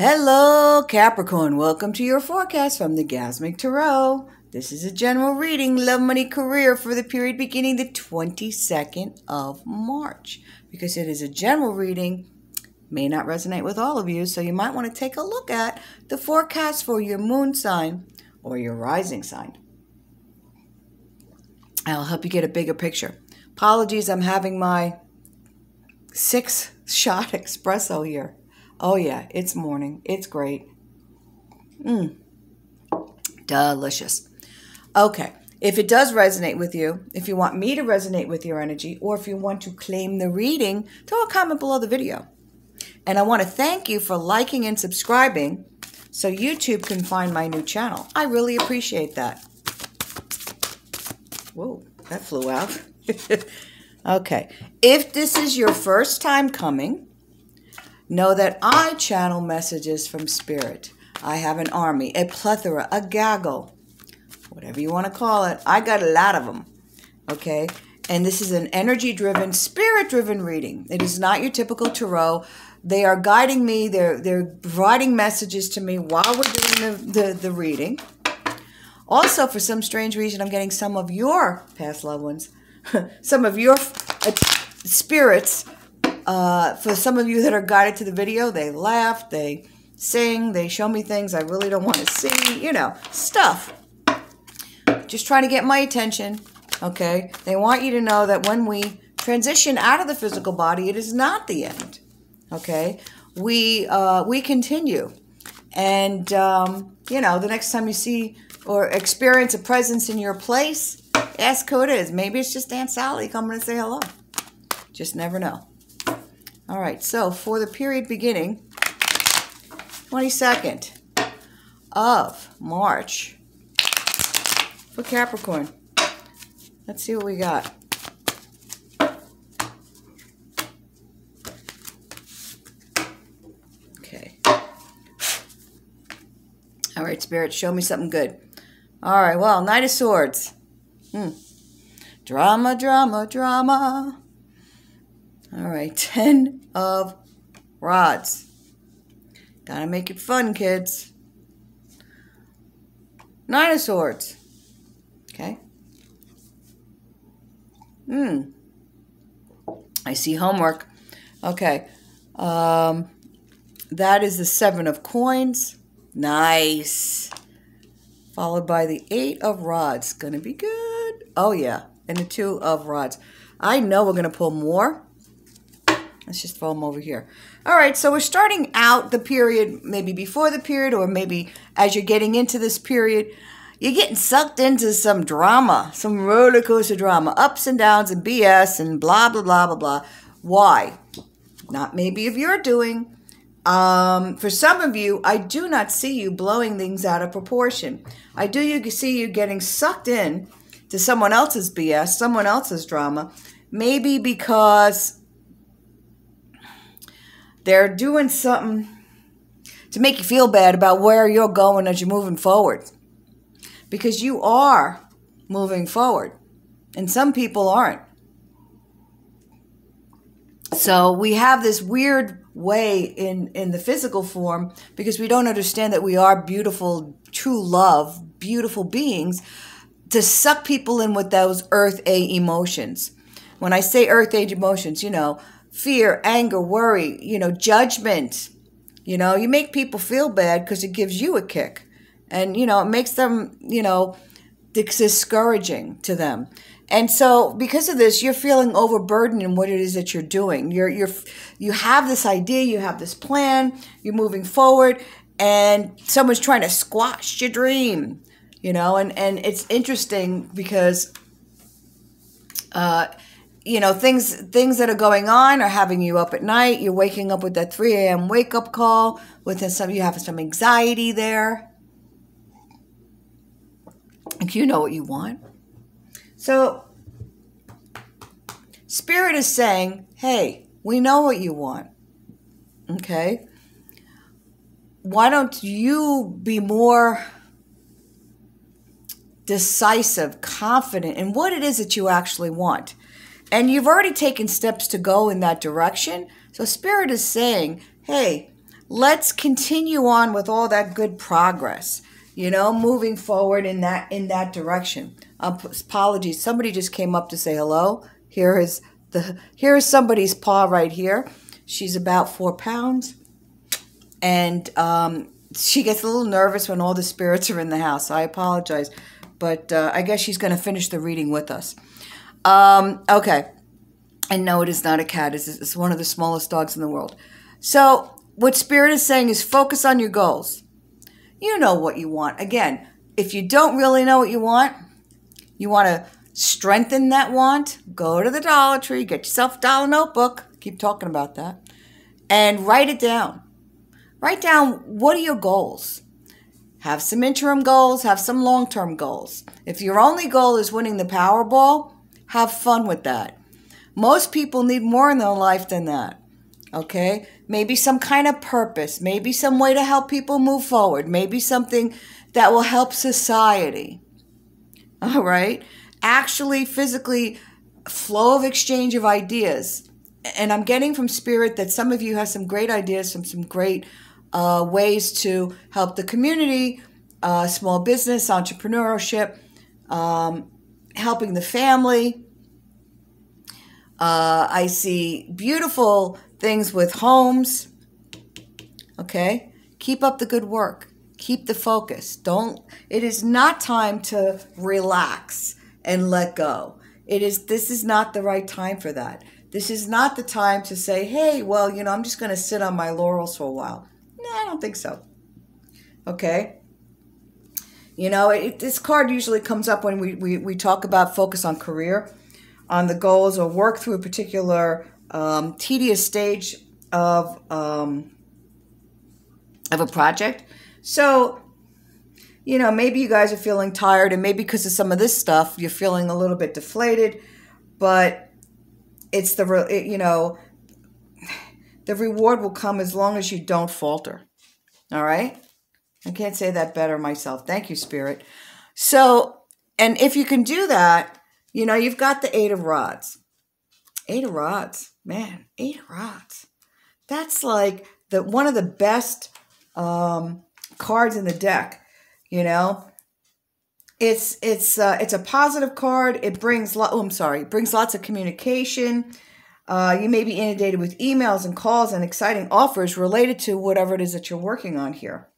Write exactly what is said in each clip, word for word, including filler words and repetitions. Hello, Capricorn. Welcome to your forecast from the Gasmic Tarot. This is a general reading, love, money, career, for the period beginning the twenty-second of March. Because it is a general reading, may not resonate with all of you, so you might want to take a look at the forecast for your moon sign or your rising sign. I'll help you get a bigger picture. Apologies, I'm having my six shot espresso here. Oh yeah, it's morning. It's great. Mmm. Delicious. Okay, if it does resonate with you, if you want me to resonate with your energy, or if you want to claim the reading, throw a comment below the video. And I want to thank you for liking and subscribing so YouTube can find my new channel. I really appreciate that. Whoa, that flew out. Okay, if this is your first time coming, know that I channel messages from spirit. I have an army, a plethora, a gaggle, whatever you want to call it. I got a lot of them, okay? And this is an energy-driven, spirit-driven reading. It is not your typical tarot. They are guiding me. They're, they're providing messages to me while we're doing the, the, the reading. Also, for some strange reason, I'm getting some of your past loved ones, some of your uh, spirits. Uh, for some of you that are guided to the video, they laugh, they sing, they show me things I really don't want to see, you know, stuff. Just trying to get my attention, okay? They want you to know that when we transition out of the physical body, it is not the end, okay? We, uh, we continue. And, um, you know, the next time you see or experience a presence in your place, ask who it is. Maybe it's just Aunt Sally coming to say hello. Just never know. All right, so for the period beginning twenty-second of March for Capricorn, let's see what we got. Okay. All right, Spirit, show me something good. All right, well, Knight of Swords. Hmm. Drama, drama, drama. All right, Ten of Rods. Gotta make it fun, kids. Nine of Swords. Okay. Hmm. I see homework. Okay. Um, that is the Seven of Coins. Nice. Followed by the Eight of Rods. Gonna be good. Oh, yeah. And the Two of Rods. I know we're gonna pull more. Let's just throw them over here. All right, so we're starting out the period, maybe before the period, or maybe as you're getting into this period, you're getting sucked into some drama, some roller coaster drama, ups and downs and B S and blah, blah, blah, blah, blah. Why? Not maybe if you're doing. Um, for some of you, I do not see you blowing things out of proportion. I do you see you getting sucked in to someone else's B S, someone else's drama, maybe because they're doing something to make you feel bad about where you're going as you're moving forward. Because you are moving forward. And some people aren't. So we have this weird way in, in the physical form because we don't understand that we are beautiful, true love, beautiful beings to suck people in with those earth A emotions. When I say earth age emotions, you know, fear, anger, worry, you know, judgment. You know, you make people feel bad because it gives you a kick. And, you know, it makes them, you know, discouraging to them. And so because of this, you're feeling overburdened in what it is that you're doing. You're, you're, you have this idea, you have this plan, you're moving forward, and someone's trying to squash your dream, you know. And, and it's interesting because, uh, you know, things things that are going on are having you up at night. You're waking up with that three A M wake-up call. Within some, you have some anxiety there. Like, you know what you want. So, Spirit is saying, hey, we know what you want. Okay? Why don't you be more decisive, confident in what it is that you actually want? And you've already taken steps to go in that direction. So Spirit is saying, hey, let's continue on with all that good progress, you know, moving forward in that in that direction. Um, apologies, somebody just came up to say hello. Here is the here is somebody's paw right here. She's about four pounds, and um, she gets a little nervous when all the spirits are in the house. I apologize, but uh, I guess she's going to finish the reading with us. Um, okay, and no, it is not a cat. It's, it's one of the smallest dogs in the world. So what Spirit is saying is focus on your goals. You know what you want. Again, if you don't really know what you want, you want to strengthen that want, go to the Dollar Tree, get yourself a dollar notebook. Keep talking about that. And write it down. Write down, what are your goals? Have some interim goals. Have some long-term goals. If your only goal is winning the Powerball, have fun with that. Most people need more in their life than that. Okay, maybe some kind of purpose, maybe some way to help people move forward, maybe something that will help society. All right, actually, physically, flow of exchange of ideas. And I'm getting from Spirit that some of you have some great ideas, some, some great uh, ways to help the community, uh, small business, entrepreneurship, um, helping the family. Uh, I see beautiful things with homes. Okay, keep up the good work. Keep the focus. Don't, it is not time to relax and let go. It is, this is not the right time for that. This is not the time to say, hey, well, you know, I'm just going to sit on my laurels for a while. No, I don't think so. Okay. You know, it, this card usually comes up when we, we, we talk about focus on career, on the goals, or work through a particular Um, tedious stage of um, of a project. So, you know, maybe you guys are feeling tired, and maybe because of some of this stuff, you're feeling a little bit deflated. But it's the re it, you know, the reward will come as long as you don't falter. All right, I can't say that better myself. Thank you, Spirit. So, and if you can do that, you know, you've got the Eight of Rods. Eight of Rods, man, Eight of Rods. That's like the one of the best um, cards in the deck. You know, it's it's uh, it's a positive card. It brings lo oh, I'm sorry, it brings lots of communication. Uh, you may be inundated with emails and calls and exciting offers related to whatever it is that you're working on here.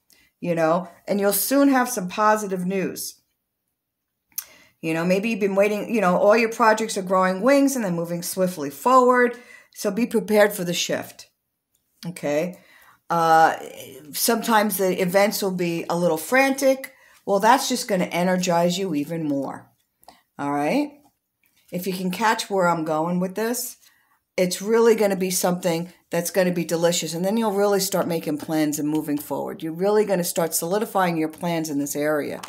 You know, and you'll soon have some positive news. You know, maybe you've been waiting, you know, all your projects are growing wings and they're moving swiftly forward. So be prepared for the shift. Okay. Uh, sometimes the events will be a little frantic. Well, that's just going to energize you even more. All right. If you can catch where I'm going with this, it's really going to be something that's going to be delicious. And then you'll really start making plans and moving forward. You're really going to start solidifying your plans in this area.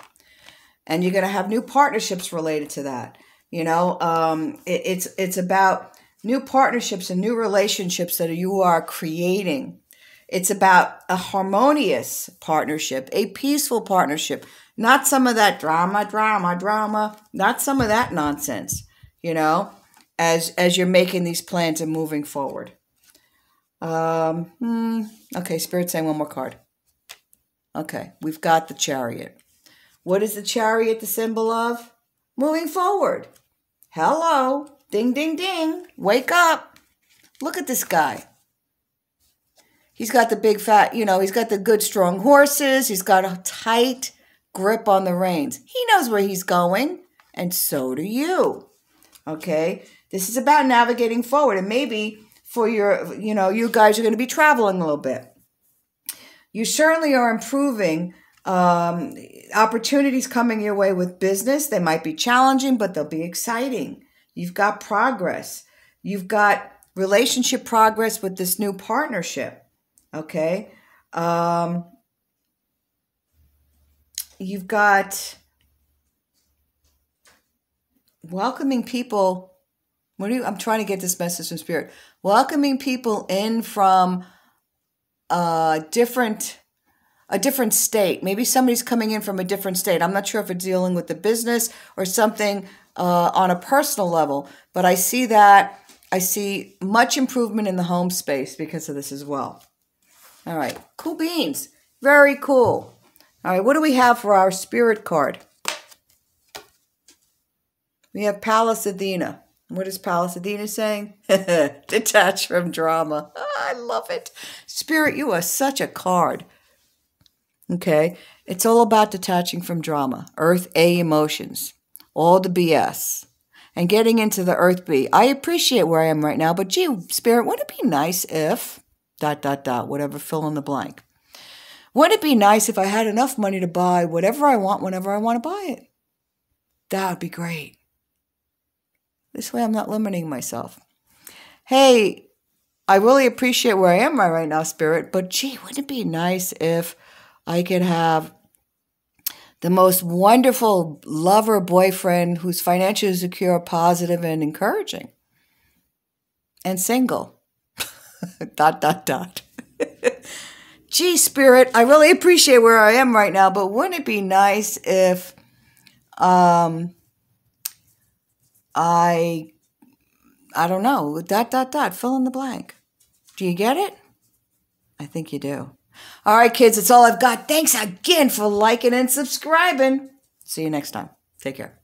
And you're going to have new partnerships related to that. You know, um, it, it's it's about new partnerships and new relationships that you are creating. It's about a harmonious partnership, a peaceful partnership, not some of that drama, drama, drama, not some of that nonsense, you know, as, as you're making these plans and moving forward. Um, hmm, okay, Spirit's saying one more card. Okay, we've got the Chariot. What is the Chariot the symbol of? Moving forward. Hello. Ding, ding, ding. Wake up. Look at this guy. He's got the big fat, you know, he's got the good strong horses. He's got a tight grip on the reins. He knows where he's going, and so do you. Okay? This is about navigating forward, and maybe for your, you know, you guys are going to be traveling a little bit. You certainly are improving. Um, opportunities coming your way with business. They might be challenging, but they'll be exciting. You've got progress. You've got relationship progress with this new partnership. Okay. Um, you've got welcoming people. What do you, I'm trying to get this message from Spirit. Welcoming people in from, uh, different a different state. Maybe somebody's coming in from a different state. I'm not sure if it's dealing with the business or something uh, on a personal level, but I see that. I see much improvement in the home space because of this as well. All right. Cool beans. Very cool. All right. What do we have for our spirit card? We have Pallas Athena. What is Pallas Athena saying? Detach from drama. Oh, I love it. Spirit, you are such a card. Okay. It's all about detaching from drama. Earth A emotions. All the B S. And getting into the Earth B. I appreciate where I am right now, but gee, Spirit, wouldn't it be nice if... dot, dot, dot, whatever, fill in the blank. Wouldn't it be nice if I had enough money to buy whatever I want whenever I want to buy it? That would be great. This way I'm not limiting myself. Hey, I really appreciate where I am right now, Spirit, but gee, wouldn't it be nice if I could have the most wonderful lover boyfriend who's financially secure, positive, and encouraging, and single? Dot, dot, dot. Gee, Spirit, I really appreciate where I am right now, but wouldn't it be nice if um, I, I don't know, dot, dot, dot, fill in the blank. Do you get it? I think you do. All right, kids, that's all I've got. Thanks again for liking and subscribing. See you next time. Take care.